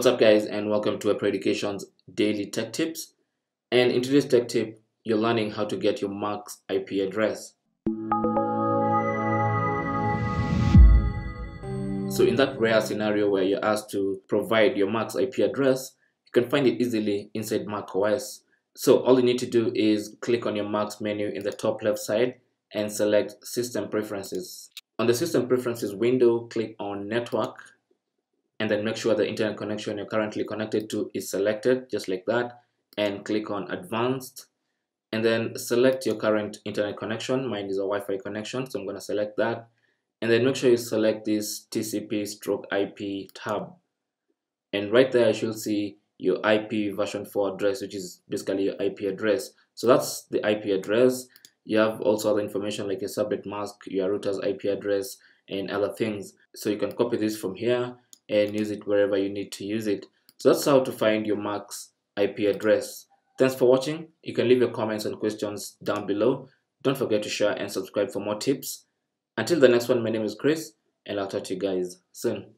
What's up, guys, and welcome to WebPro Education's daily tech tips. And in today's tech tip, you're learning how to get your Mac's IP address. So in that rare scenario where you're asked to provide your Mac's IP address, you can find it easily inside Mac OS. So all you need to do is click on your Mac's menu in the top left side and select System Preferences. On the System Preferences window, click on Network, and then make sure the internet connection you're currently connected to is selected, just like that, and click on Advanced, and then select your current internet connection. Mine is a Wi-Fi connection, so I'm going to select that, and then make sure you select this TCP/IP tab, and right there you should see your IP version 4 address, which is basically your IP address. So that's the IP address. You have also other information like your subnet mask, your router's IP address, and other things. So you can copy this from here and use it wherever you need to use it. So that's how to find your Mac's IP address. Thanks for watching. You can leave your comments and questions down below. Don't forget to share and subscribe for more tips. Until the next one, my name is Chris, and I'll talk to you guys soon.